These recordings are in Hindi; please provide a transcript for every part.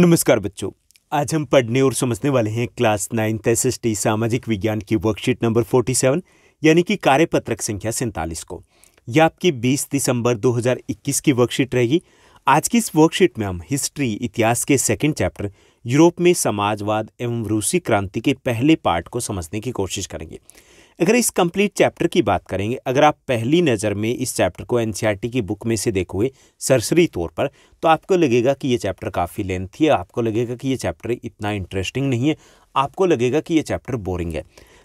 नमस्कार बच्चों, आज हम पढ़ने और समझने वाले हैं क्लास 9th SST सामाजिक विज्ञान की वर्कशीट नंबर 47 यानी कि कार्यपत्रक संख्या 47 को। यह आपकी 20 दिसंबर 2021 की वर्कशीट रहेगी। आज की इस वर्कशीट में हम हिस्ट्री इतिहास के सेकंड चैप्टर यूरोप में समाजवाद एवं रूसी क्रांति के पहले पार्ट को समझने की कोशिश करेंगे। अगर इस कंप्लीट चैप्टर की बात करेंगे, अगर आप पहली नज़र में इस चैप्टर को एनसीईआरटी की बुक में से देखोगे सरसरी तौर पर, तो आपको लगेगा कि ये चैप्टर काफ़ी लेंथी है, आपको लगेगा कि ये चैप्टर इतना इंटरेस्टिंग नहीं है, आपको लगेगा कि ये चैप्टर बोरिंग है।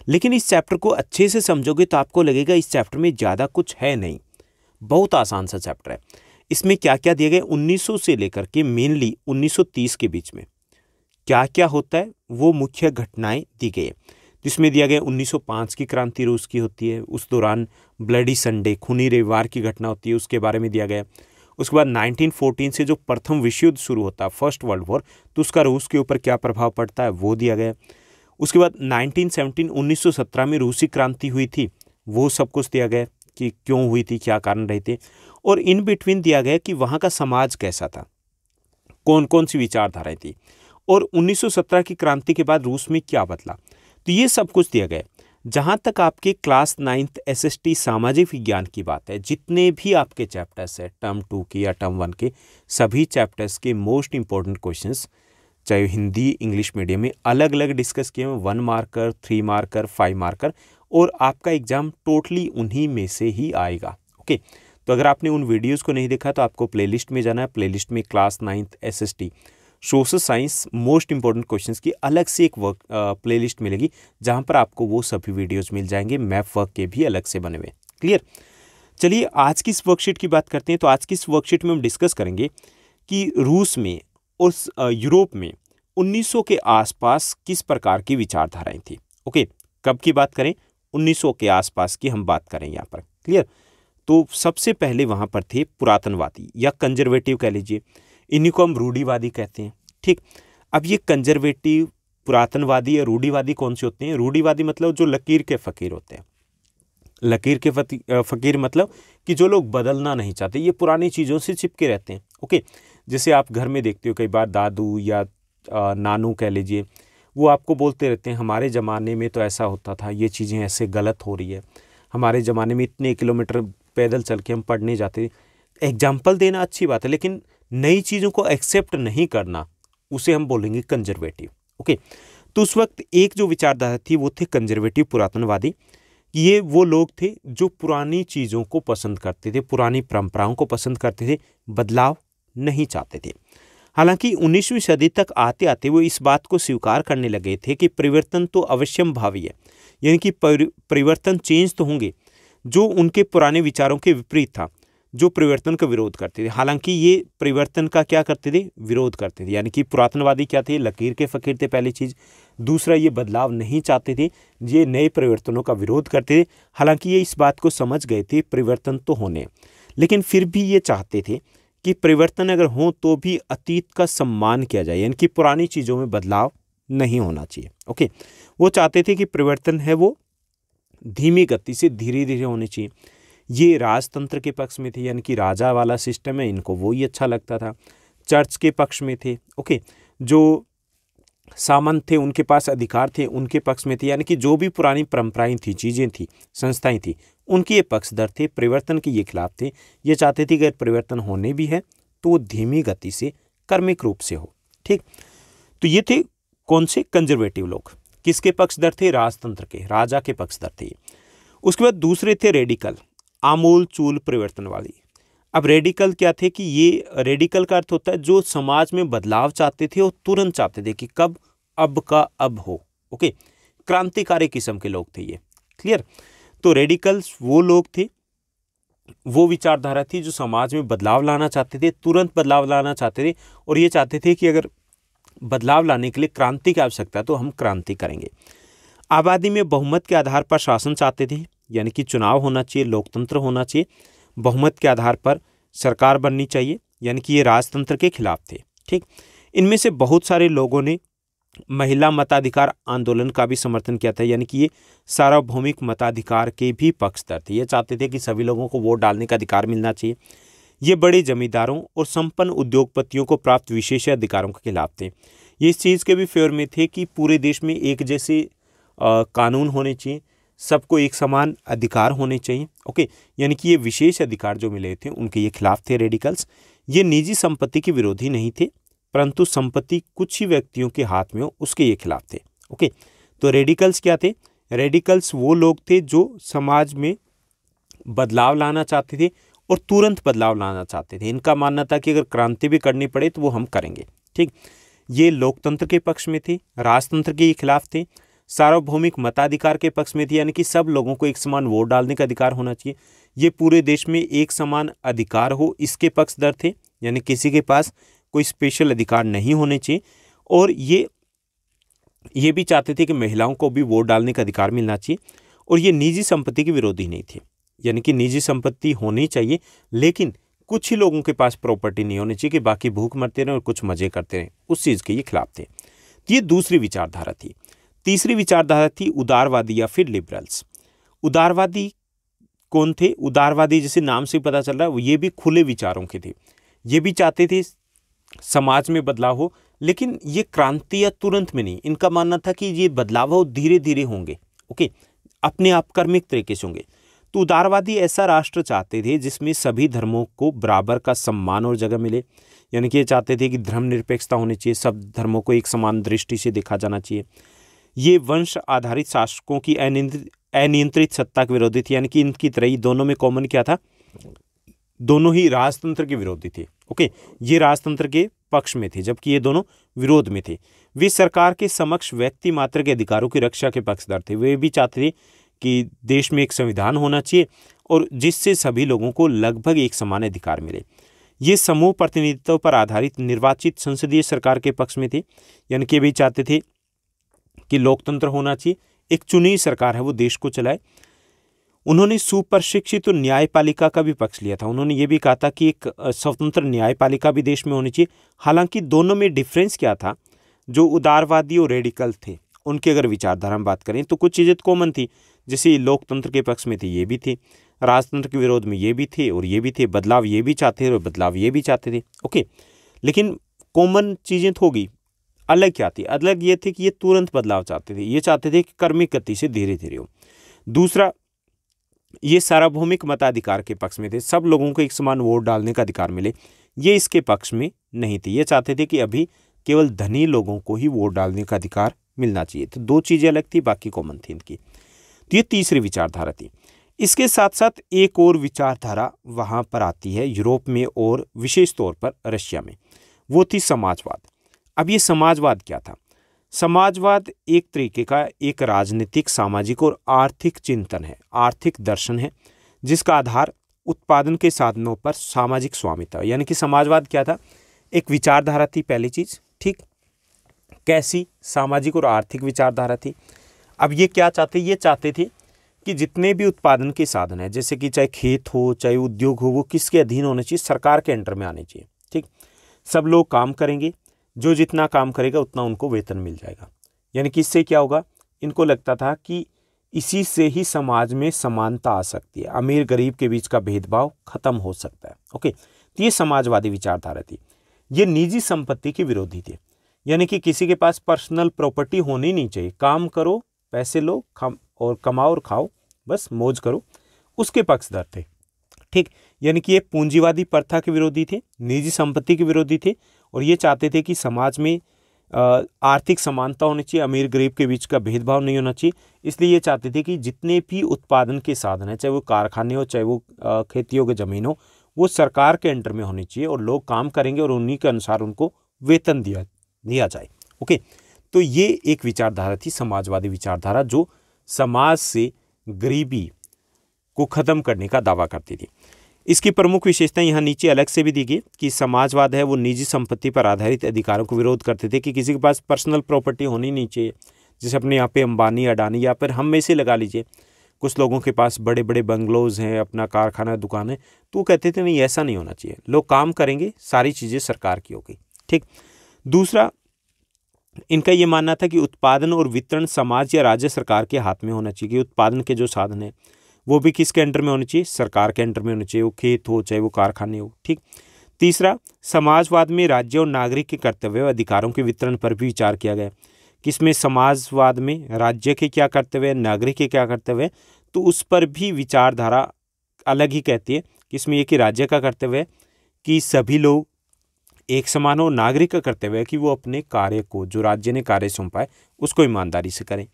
लेकिन इस चैप्टर को अच्छे से समझोगे तो आपको लगेगा इस चैप्टर में ज़्यादा कुछ है नहीं, बहुत आसान सा चैप्टर है। इसमें क्या क्या दिया गया, 1900 से लेकर के मेनली 1930 के बीच में क्या क्या होता है वो मुख्य घटनाएँ दी गई है। जिसमें दिया गया 1905 की क्रांति रूस की होती है, उस दौरान ब्लडी संडे खूनी रविवार की घटना होती है, उसके बारे में दिया गया। उसके बाद 1914 से जो प्रथम विश्व युद्ध शुरू होता है फर्स्ट वर्ल्ड वॉर, तो उसका रूस के ऊपर क्या प्रभाव पड़ता है वो दिया गया। उसके बाद 1917 में रूसी क्रांति हुई थी, वो सब कुछ दिया गया कि क्यों हुई थी, क्या कारण रहे थे, और इन बिटवीन दिया गया कि वहाँ का समाज कैसा था, कौन कौन सी विचारधाराएँ थी, और 1917 की क्रांति के बाद रूस में क्या बदला, तो ये सब कुछ दिया गया। जहाँ तक आपके क्लास 9th SST सामाजिक विज्ञान की बात है, जितने भी आपके चैप्टर्स है टर्म 2 के या टर्म 1 के, सभी चैप्टर्स के मोस्ट इंपॉर्टेंट क्वेश्चंस चाहे हिंदी इंग्लिश मीडियम में अलग अलग डिस्कस किए हैं, 1 मार्कर, 3 मार्कर, 5 मार्कर, और आपका एग्जाम टोटली उन्हीं में से ही आएगा। ओके, तो अगर आपने उन वीडियोज़ को नहीं देखा तो आपको प्लेलिस्ट में जाना है। प्लेलिस्ट में class 9th SST social science most important questions की अलग से एक वर्क प्लेलिस्ट मिलेगी, जहां पर आपको वो सभी वीडियोस मिल जाएंगे, मैप वर्क के भी अलग से बने हुए। क्लियर, चलिए आज की इस वर्कशीट की बात करते हैं। तो आज की इस वर्कशीट में हम डिस्कस करेंगे कि रूस में और यूरोप में 1900 के आसपास किस प्रकार की विचारधाराएँ थी। ओके, कब की बात करें, 1900 के आसपास की हम बात करें यहाँ पर। क्लियर, तो सबसे पहले वहाँ पर थे पुरातनवादी या कंजर्वेटिव कह लीजिए, इन्हीं को हम रूढ़िवादी कहते हैं। ठीक, अब ये कंजर्वेटिव पुरातनवादी या रूढ़िवादी कौन से होते हैं? रूढ़िवादी मतलब जो लकीर के फ़कीर होते हैं। लकीर के फ़कीर मतलब कि जो लोग बदलना नहीं चाहते, ये पुरानी चीज़ों से चिपके रहते हैं। ओके, जैसे आप घर में देखते हो कई बार दादू या नानू कह लीजिए, वो आपको बोलते रहते हैं हमारे ज़माने में तो ऐसा होता था, ये चीज़ें ऐसे गलत हो रही है, हमारे ज़माने में इतने किलोमीटर पैदल चल के हम पढ़ने जाते। एग्जाम्पल देना अच्छी बात है, लेकिन नई चीज़ों को एक्सेप्ट नहीं करना, उसे हम बोलेंगे कंजर्वेटिव। ओके, तो उस वक्त एक जो विचारधारा थी वो थे कंजर्वेटिव पुरातनवादी। ये वो लोग थे जो पुरानी चीज़ों को पसंद करते थे, पुरानी परंपराओं को पसंद करते थे, बदलाव नहीं चाहते थे। हालांकि 19वीं सदी तक आते आते वो इस बात को स्वीकार करने लगे थे कि परिवर्तन तो अवश्यंभावी है, यानी कि परिवर्तन चेंज तो होंगे, जो उनके पुराने विचारों के विपरीत था, जो परिवर्तन का विरोध करते थे। हालांकि ये परिवर्तन का क्या करते थे, विरोध करते थे। यानी कि पुरातनवादी क्या थे, लकीर के फ़कीर थे पहली चीज़, दूसरा ये बदलाव नहीं चाहते थे, ये नए परिवर्तनों का विरोध करते थे। हालांकि ये इस बात को समझ गए थे परिवर्तन तो होने, लेकिन फिर भी ये चाहते थे कि परिवर्तन अगर हों तो भी अतीत का सम्मान किया जाए, यानी कि पुरानी चीज़ों में बदलाव नहीं होना चाहिए। ओके, वो चाहते थे कि परिवर्तन है वो धीमी गति से धीरे धीरे होने चाहिए। ये राजतंत्र के पक्ष में थे, यानी कि राजा वाला सिस्टम है इनको वो ही अच्छा लगता था। चर्च के पक्ष में थे। ओके, जो सामंत थे उनके पास अधिकार थे, उनके पक्ष में थे, यानी कि जो भी पुरानी परंपराएं थी, चीज़ें थी, संस्थाएं थी, उनके ये पक्षधर थे, परिवर्तन के ये खिलाफ थे। ये चाहते थे कि अगर परिवर्तन होने भी है तो वो धीमी गति से कर्मिक रूप से हो। ठीक, तो ये थे कौन से कंजर्वेटिव लोग, किसके पक्षधर थे, राजतंत्र के, राजा के पक्षधर थे। उसके बाद दूसरे थे रेडिकल, आमूल चूल परिवर्तनवादी। अब रेडिकल क्या थे कि ये रेडिकल का अर्थ होता है जो समाज में बदलाव चाहते थे और तुरंत चाहते थे कि कब, अब का अब हो। ओके, क्रांतिकारी किस्म के लोग थे ये। क्लियर, तो रेडिकल्स वो लोग थे, वो विचारधारा थी जो समाज में बदलाव लाना चाहते थे, तुरंत बदलाव लाना चाहते थे, और ये चाहते थे कि अगर बदलाव लाने के लिए क्रांति की आवश्यकता है तो हम क्रांति करेंगे। आबादी में बहुमत के आधार पर शासन चाहते थे, यानी कि चुनाव होना चाहिए, लोकतंत्र होना चाहिए, बहुमत के आधार पर सरकार बननी चाहिए, यानी कि ये राजतंत्र के खिलाफ थे। ठीक, इनमें से बहुत सारे लोगों ने महिला मताधिकार आंदोलन का भी समर्थन किया था, यानी कि ये सार्वभौमिक मताधिकार के भी पक्षधर थे। ये चाहते थे कि सभी लोगों को वोट डालने का अधिकार मिलना चाहिए। ये बड़े जमींदारों और संपन्न उद्योगपतियों को प्राप्त विशेष अधिकारों के खिलाफ थे। ये इस चीज़ के भी फेवर में थे कि पूरे देश में एक जैसे कानून होने चाहिए, सबको एक समान अधिकार होने चाहिए। ओके, यानी कि ये विशेष अधिकार जो मिले थे उनके ये खिलाफ थे रेडिकल्स। ये निजी संपत्ति के विरोधी नहीं थे, परंतु संपत्ति कुछ ही व्यक्तियों के हाथ में हो उसके ये खिलाफ थे। ओके, तो रेडिकल्स क्या थे? रेडिकल्स वो लोग थे जो समाज में बदलाव लाना चाहते थे और तुरंत बदलाव लाना चाहते थे। इनका मानना था कि अगर क्रांति भी करनी पड़े तो वो हम करेंगे। ठीक, ये लोकतंत्र के पक्ष में थे, राजतंत्र के खिलाफ थे, सार्वभौमिक मताधिकार के पक्ष में थे, यानी कि सब लोगों को एक समान वोट डालने का अधिकार होना चाहिए। ये पूरे देश में एक समान अधिकार हो इसके पक्षधर थे, यानी किसी के पास कोई स्पेशल अधिकार नहीं होने चाहिए। और ये भी चाहते थे कि महिलाओं को भी वोट डालने का अधिकार मिलना चाहिए। और ये निजी संपत्ति के विरोधी नहीं थे, यानी कि निजी संपत्ति होनी चाहिए लेकिन कुछ ही लोगों के पास प्रॉपर्टी नहीं होनी चाहिए कि बाकी भूख मरते रहें और कुछ मजे करते रहें, उस चीज़ के ये खिलाफ थे। तो ये दूसरी विचारधारा थी। तीसरी विचारधारा थी उदारवादी या फिर लिबरल्स। उदारवादी कौन थे? उदारवादी जैसे नाम से पता चल रहा है ये भी खुले विचारों के थे। ये भी चाहते थे समाज में बदलाव हो, लेकिन ये क्रांति या तुरंत में नहीं। इनका मानना था कि ये बदलाव हो धीरे धीरे होंगे, ओके, अपने आप कर्मिक तरीके से होंगे। तो उदारवादी ऐसा राष्ट्र चाहते थे जिसमें सभी धर्मों को बराबर का सम्मान और जगह मिले, यानी कि ये चाहते थे कि धर्मनिरपेक्षता होनी चाहिए, सब धर्मों को एक समान दृष्टि से देखा जाना चाहिए। ये वंश आधारित शासकों की अनियंत्रित सत्ता के विरोधी थे, यानी कि इनकी तरह ही दोनों में कॉमन क्या था? दोनों ही राजतंत्र के विरोधी थे। ओके, ये राजतंत्र के पक्ष में थे जबकि ये दोनों विरोध में थे। वे सरकार के समक्ष व्यक्ति मात्र के अधिकारों की रक्षा के पक्षधर थे। वे भी चाहते थे कि देश में एक संविधान होना चाहिए और जिससे सभी लोगों को लगभग एक समान अधिकार मिले। ये समूह प्रतिनिधित्व पर आधारित निर्वाचित संसदीय सरकार के पक्ष में थे, यानी कि वे चाहते थे कि लोकतंत्र होना चाहिए, एक चुनी सरकार है वो देश को चलाए। उन्होंने सुप्रशिक्षित और न्यायपालिका का भी पक्ष लिया था। उन्होंने ये भी कहा था कि एक स्वतंत्र न्यायपालिका भी देश में होनी चाहिए। हालांकि दोनों में डिफरेंस क्या था? जो उदारवादी और रेडिकल थे उनकी अगर विचारधारा में बात करें तो कुछ चीज़ें कॉमन थी, जैसे लोकतंत्र के पक्ष में थे ये भी थे, राजतंत्र के विरोध में ये भी थे और ये भी थे, बदलाव ये भी चाहते थे और बदलाव ये भी चाहते थे। ओके, लेकिन कॉमन चीज़ें तो होगी। अलग क्या थी? अलग ये थे कि ये तुरंत बदलाव चाहते थे, ये चाहते थे कि कर्मिक गति से धीरे धीरे हो। दूसरा, ये सार्वभौमिक मताधिकार के पक्ष में थे, सब लोगों को एक समान वोट डालने का अधिकार मिले, ये इसके पक्ष में नहीं थे। ये चाहते थे कि अभी केवल धनी लोगों को ही वोट डालने का अधिकार मिलना चाहिए। तो दो चीज़ें अलग थी, बाकी कॉमन थी इनकी। तो ये तीसरी विचारधारा थी। इसके साथ साथ एक और विचारधारा वहाँ पर आती है यूरोप में और विशेष तौर पर रशिया में, वो थी समाजवाद। अब ये समाजवाद क्या था? समाजवाद एक तरीके का एक राजनीतिक, सामाजिक और आर्थिक चिंतन है, आर्थिक दर्शन है, जिसका आधार उत्पादन के साधनों पर सामाजिक स्वामित्व। यानी कि समाजवाद क्या था? एक विचारधारा थी पहली चीज़, ठीक, कैसी? सामाजिक और आर्थिक विचारधारा थी। अब ये क्या चाहते? ये चाहते थे कि जितने भी उत्पादन के साधन हैं, जैसे कि चाहे खेत हो चाहे उद्योग हो, वो किसके अधीन होने चाहिए? सरकार के अंडर में आने चाहिए। ठीक, सब लोग काम करेंगे, जो जितना काम करेगा उतना उनको वेतन मिल जाएगा। यानी कि इससे क्या होगा? इनको लगता था कि इसी से ही समाज में समानता आ सकती है, अमीर गरीब के बीच का भेदभाव खत्म हो सकता है। ओके, तो ये समाजवादी विचारधारा थी। ये निजी संपत्ति के विरोधी थे, यानी कि किसी के पास पर्सनल प्रॉपर्टी होनी नहीं चाहिए। काम करो, पैसे लो, कमाओ और खाओ, बस मौज करो, उसके पक्षधर थे। ठीक, यानी कि ये पूंजीवादी प्रथा के विरोधी थे, निजी संपत्ति के विरोधी थे और ये चाहते थे कि समाज में आर्थिक समानता होनी चाहिए, अमीर गरीब के बीच का भेदभाव नहीं होना चाहिए। इसलिए ये चाहते थे कि जितने भी उत्पादन के साधन हैं, चाहे वो कारखाने हो चाहे वो खेतियों की ज़मीन हो, वो सरकार के अंडर में होनी चाहिए और लोग काम करेंगे और उन्हीं के अनुसार उनको वेतन दिया जाए। ओके, तो ये एक विचारधारा थी, समाजवादी विचारधारा, जो समाज से गरीबी को ख़त्म करने का दावा करती थी। इसकी प्रमुख विशेषताएं यहाँ नीचे अलग से भी दी गई कि समाजवाद है वो निजी संपत्ति पर आधारित अधिकारों को विरोध करते थे, कि किसी के पास पर्सनल प्रॉपर्टी होनी नहीं चाहिए, जैसे अपने यहाँ पे अंबानी अडानी या फिर हम में से लगा लीजिए, कुछ लोगों के पास बड़े बड़े बंगलोज़ हैं, अपना कारखाना दुकान है, तो वो कहते थे नहीं, ऐसा नहीं होना चाहिए, लोग काम करेंगे, सारी चीज़ें सरकार की होगी। ठीक, दूसरा, इनका ये मानना था कि उत्पादन और वितरण समाज या राज्य सरकार के हाथ में होना चाहिए, कि उत्पादन के जो साधन हैं वो भी किसके अंडर में होनी चाहिए, सरकार के अंडर में होनी चाहिए, वो खेत हो चाहे वो कारखाने हो। ठीक, तीसरा समाजवाद में राज्य और नागरिक के कर्तव्य और अधिकारों के वितरण पर भी विचार किया गया। किसमें, समाजवाद में राज्य के क्या कर्तव्य है, नागरिक के क्या कर्तव्य है, तो उस पर भी विचारधारा अलग ही कहती है। किसमें ये कि राज्य का कर्तव्य है कि सभी लोग एक समान हो, नागरिक का कर्तव्य है कि वो अपने कार्य को जो राज्य ने कार्य सौंपा है उसको ईमानदारी से करें।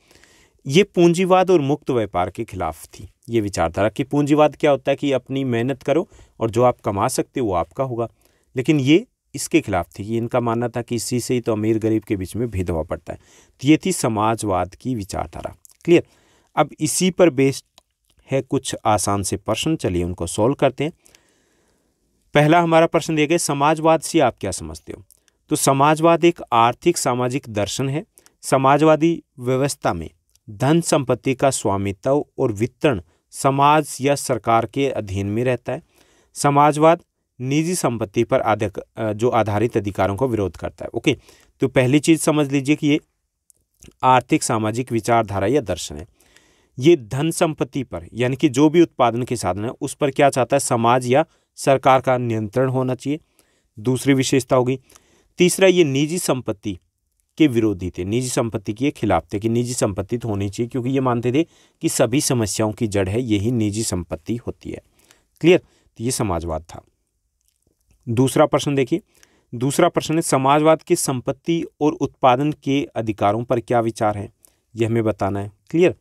ये पूंजीवाद और मुक्त व्यापार के खिलाफ थी ये विचारधारा कि पूंजीवाद क्या होता है कि अपनी मेहनत करो और जो आप कमा सकते हो वो आपका होगा, लेकिन ये इसके खिलाफ थी कि इनका मानना था कि इसी से ही तो अमीर गरीब के बीच में भेदभाव पड़ता है। तो ये थी समाजवाद की विचारधारा। क्लियर, अब इसी पर बेस्ड है कुछ आसान से प्रश्न, चलिए उनको सॉल्व करते हैं। पहला हमारा प्रश्न दिया गया, समाजवाद से आप क्या समझते हो? तो समाजवाद एक आर्थिक सामाजिक दर्शन है। समाजवादी व्यवस्था में धन संपत्ति का स्वामित्व और वितरण समाज या सरकार के अधीन में रहता है। समाजवाद निजी संपत्ति पर जो आधारित अधिकारों का विरोध करता है। ओके, तो पहली चीज़ समझ लीजिए कि ये आर्थिक सामाजिक विचारधारा या दर्शन है। ये धन संपत्ति पर यानी कि जो भी उत्पादन के साधन है उस पर क्या चाहता है, समाज या सरकार का नियंत्रण होना चाहिए, दूसरी विशेषता होगी। तीसरा, ये निजी संपत्ति के विरोधी थे, निजी संपत्ति के खिलाफ थे कि निजी संपत्ति तो होनी चाहिए, क्योंकि ये मानते थे कि सभी समस्याओं की जड़ है यही निजी संपत्ति होती है। क्लियर, तो ये समाजवाद था। दूसरा प्रश्न देखिए, दूसरा प्रश्न है समाजवाद के संपत्ति और उत्पादन के अधिकारों पर क्या विचार है, यह हमें बताना है। क्लियर,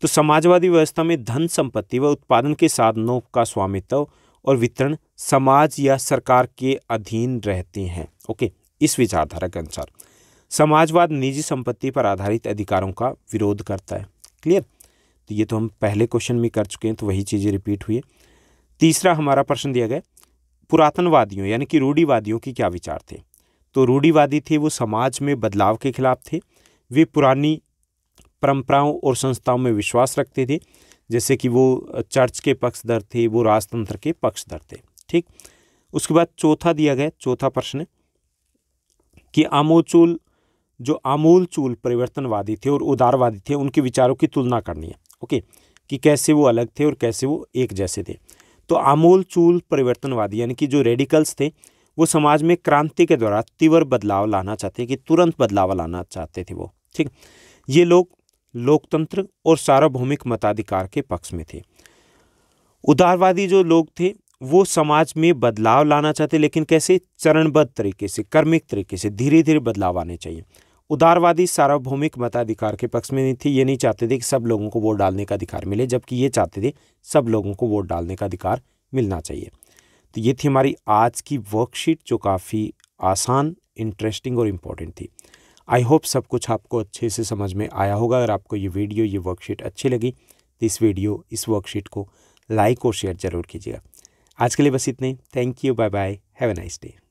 तो समाजवादी व्यवस्था में धन संपत्ति व उत्पादन के साधनों का स्वामित्व और वितरण समाज या सरकार के अधीन रहते हैं। ओके, इस विचारधारा के अनुसार समाजवाद निजी संपत्ति पर आधारित अधिकारों का विरोध करता है। क्लियर, तो ये तो हम पहले क्वेश्चन में कर चुके हैं, तो वही चीज़ें रिपीट हुई है। तीसरा हमारा प्रश्न दिया गया, पुरातनवादियों यानी कि रूढ़िवादियों के क्या विचार थे? तो रूढ़िवादी थे वो समाज में बदलाव के खिलाफ थे। वे पुरानी परंपराओं और संस्थाओं में विश्वास रखते थे, जैसे कि वो चर्च के पक्षधर थे, वो राजतंत्र के पक्षधर थे। ठीक, उसके बाद चौथा दिया गया, चौथा प्रश्न कि आमूलचूल परिवर्तनवादी थे और उदारवादी थे, उनके विचारों की तुलना करनी है। ओके, कि कैसे वो अलग थे और कैसे वो एक जैसे थे। तो आमूलचूल परिवर्तनवादी यानी कि जो रेडिकल्स थे वो समाज में क्रांति के द्वारा तीव्र बदलाव लाना चाहते, कि तुरंत बदलाव लाना चाहते थे वो। ठीक, ये लोग लोकतंत्र और सार्वभौमिक मताधिकार के पक्ष में थे। उदारवादी जो लोग थे वो समाज में बदलाव लाना चाहते, लेकिन कैसे, चरणबद्ध तरीके से, कर्मिक तरीके से, धीरे धीरे बदलाव आने चाहिए। उदारवादी सार्वभौमिक मताधिकार के पक्ष में नहीं थे, ये नहीं चाहते थे कि सब लोगों को वोट डालने का अधिकार मिले, जबकि ये चाहते थे सब लोगों को वोट डालने का अधिकार मिलना चाहिए। तो ये थी हमारी आज की वर्कशीट, जो काफ़ी आसान, इंटरेस्टिंग और इम्पोर्टेंट थी। आई होप सब कुछ आपको अच्छे से समझ में आया होगा। अगर आपको ये वीडियो, ये वर्कशीट अच्छी लगी तो इस वर्कशीट को लाइक और शेयर ज़रूर कीजिएगा। आज के लिए बस इतना ही। Thank you, bye bye, have a nice day.